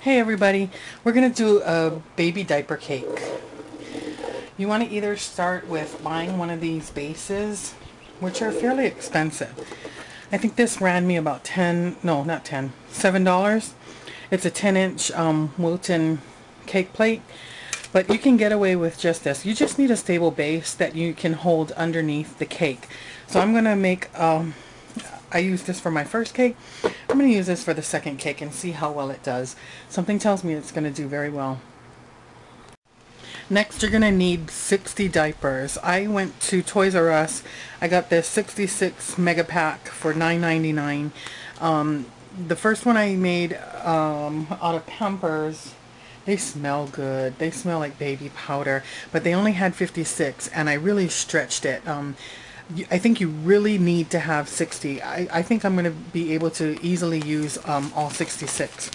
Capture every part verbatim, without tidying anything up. Hey everybody, we're going to do a baby diaper cake. You want to either start with buying one of these bases, which are fairly expensive. I think this ran me about ten, no not ten, seven dollars. It's a ten inch um, Wilton cake plate, but you can get away with just this. You just need a stable base that you can hold underneath the cake. So I'm going to make, um, I used this for my first cake. I'm going to use this for the second cake and see how well it does. Something tells me it's going to do very well. Next, you're going to need sixty diapers. I went to Toys R Us. I got this sixty-six mega pack for nine ninety-nine. Um, the first one I made um, out of Pampers. They smell good. They smell like baby powder, but they only had fifty-six, and I really stretched it. Um, I think you really need to have sixty. I, I think I'm going to be able to easily use um, all sixty-six.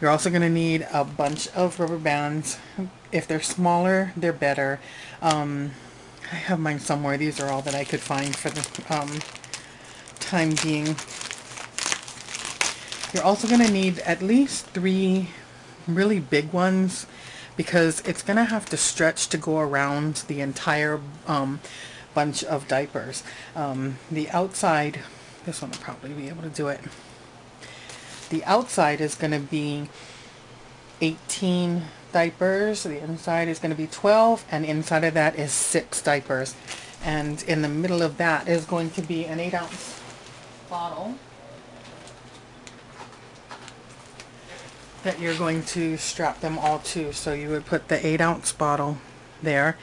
You're also going to need a bunch of rubber bands. If they're smaller, they're better. Um, I have mine somewhere. These are all that I could find for the um, time being. You're also going to need at least three really big ones because it's going to have to stretch to go around the entire um, bunch of diapers. Um, the outside, this one will probably be able to do it. The outside is going to be eighteen diapers. The inside is going to be twelve, and inside of that is six diapers. And in the middle of that is going to be an eight ounce bottle that you're going to strap them all to. So you would put the eight ounce bottle there,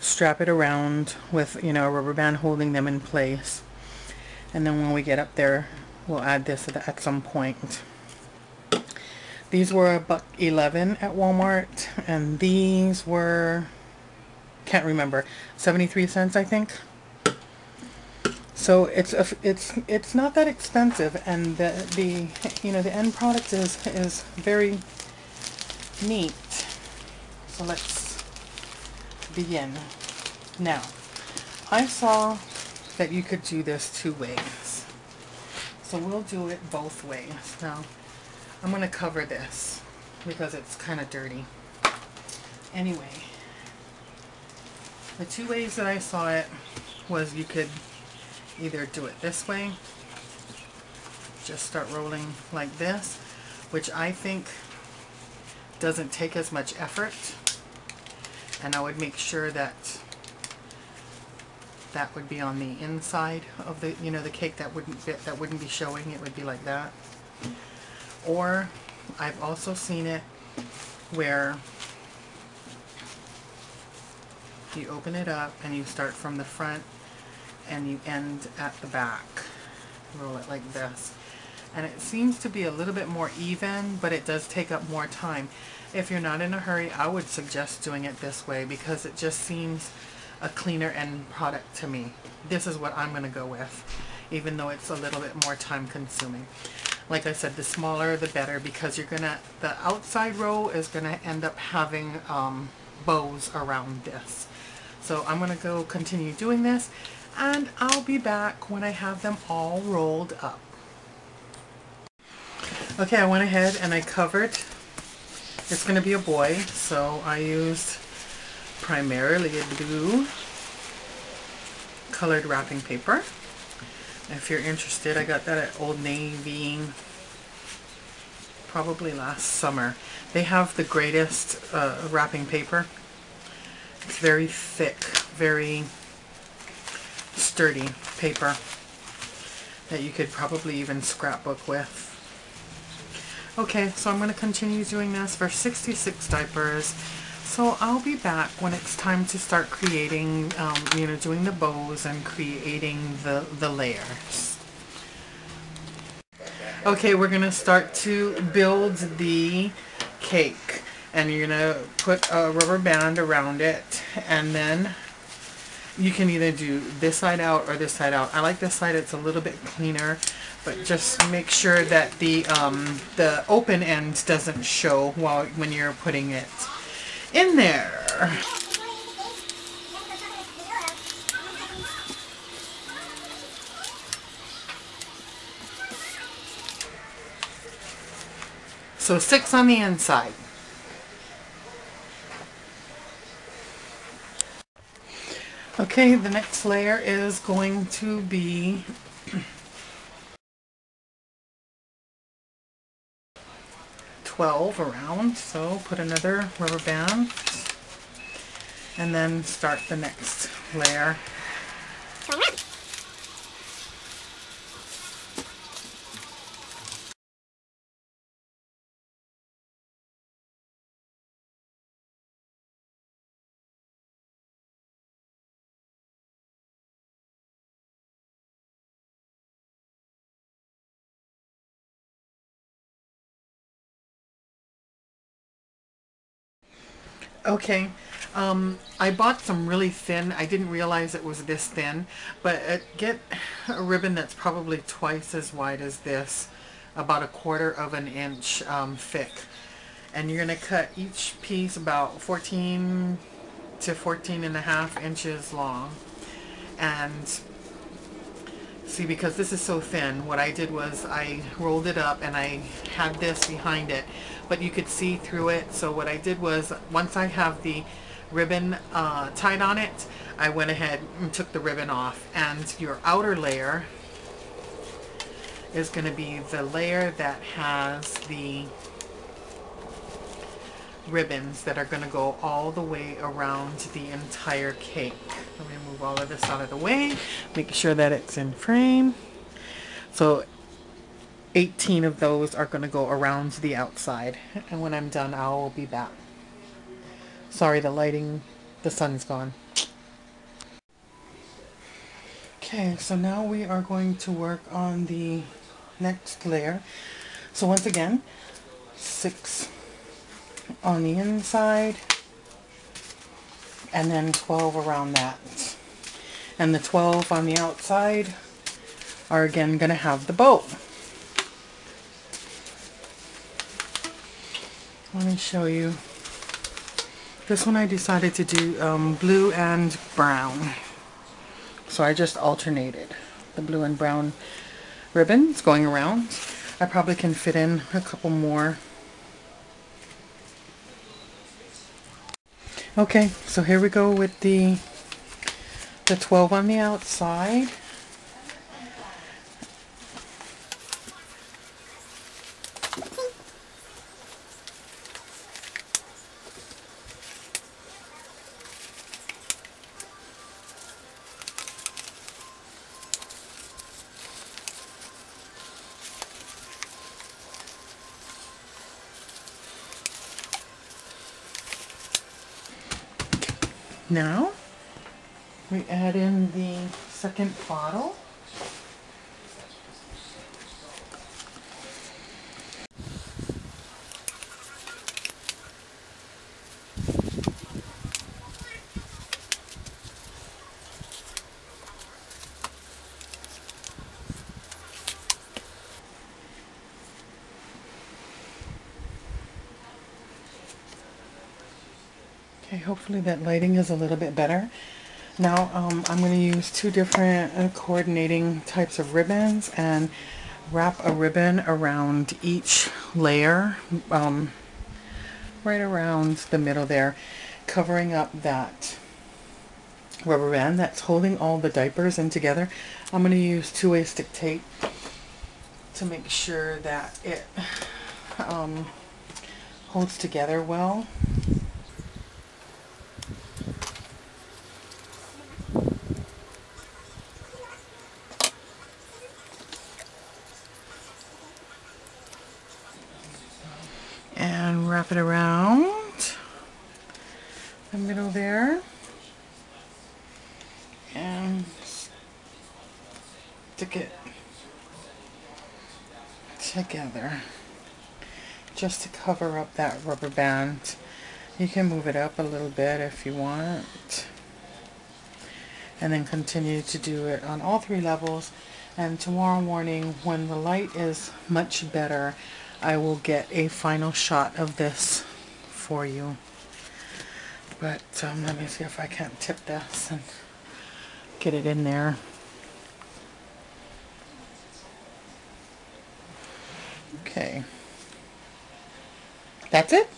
strap it around with, you know, a rubber band holding them in place, and then when we get up there we'll add this at, the, at some point. These were a buck eleven at Walmart, and these were, can't remember, seventy-three cents I think. So it's a, it's it's not that expensive, and the the you know the end product is is very neat. So let's begin. Now, I saw that you could do this two ways, so we'll do it both ways. Now, I'm going to cover this because it's kind of dirty. Anyway, the two ways that I saw it was you could either do it this way, just start rolling like this, which I think doesn't take as much effort. And I would make sure that that would be on the inside of the, you know, the cake. That wouldn't fit, that wouldn't be showing. It would be like that. Or I've also seen it where you open it up and you start from the front and you end at the back. Roll it like this. And it seems to be a little bit more even, but it does take up more time. If you're not in a hurry, I would suggest doing it this way because it just seems a cleaner end product to me. This is what I'm going to go with, even though it's a little bit more time consuming. Like I said, the smaller the better, because you're going to, the outside row is going to end up having um, bows around this. So I'm going to go continue doing this, and I'll be back when I have them all rolled up. Okay, I went ahead and I covered. It's going to be a boy, so I used primarily a blue colored wrapping paper. If you're interested, I got that at Old Navy probably last summer. They have the greatest uh, wrapping paper. It's very thick, very sturdy paper that you could probably even scrapbook with. Okay, so I'm going to continue doing this for sixty-six diapers. So I'll be back when it's time to start creating, um, you know, doing the bows and creating the, the layers. Okay, we're going to start to build the cake. And you're going to put a rubber band around it. And then you can either do this side out or this side out. I like this side, it's a little bit cleaner. But just make sure that the um, the open end doesn't show while when you're putting it in there. So six on the inside. Okay, the next layer is going to be twelve around, so put another rubber band and then start the next layer. Okay, um, I bought some really thin. I didn't realize it was this thin, but uh, get a ribbon that's probably twice as wide as this, about a quarter of an inch um, thick. And you're going to cut each piece about fourteen to fourteen and a half inches long. And see, because this is so thin, what I did was I rolled it up and I had this behind it, but you could see through it. So what I did was, once I have the ribbon uh, tied on it, I went ahead and took the ribbon off. And your outer layer is going to be the layer that has the ribbons that are going to go all the way around the entire cake. I'm going to move all of this out of the way, make sure that it's in frame. So eighteen of those are going to go around the outside, and when I'm done I'll be back. Sorry, the lighting, the sun's gone. Okay, so now we are going to work on the next layer. So once again, six on the inside and then twelve around that, and the twelve on the outside are again going to have the bow. Let me show you this one. I decided to do um, blue and brown, so I just alternated the blue and brown ribbons going around. I probably can fit in a couple more. Okay, so here we go with the the twelve on the outside. Now we add in the second bottle. Hopefully that lighting is a little bit better. Now um, I'm going to use two different uh, coordinating types of ribbons and wrap a ribbon around each layer, um, right around the middle there, covering up that rubber band that's holding all the diapers in together. I'm going to use two-way stick tape to make sure that it um, holds together well. Wrap it around the middle there and stick it together just to cover up that rubber band. You can move it up a little bit if you want, and then continue to do it on all three levels. And tomorrow morning, when the light is much better, I will get a final shot of this for you. But um, let me see if I can't tip this and get it in there. Okay. That's it.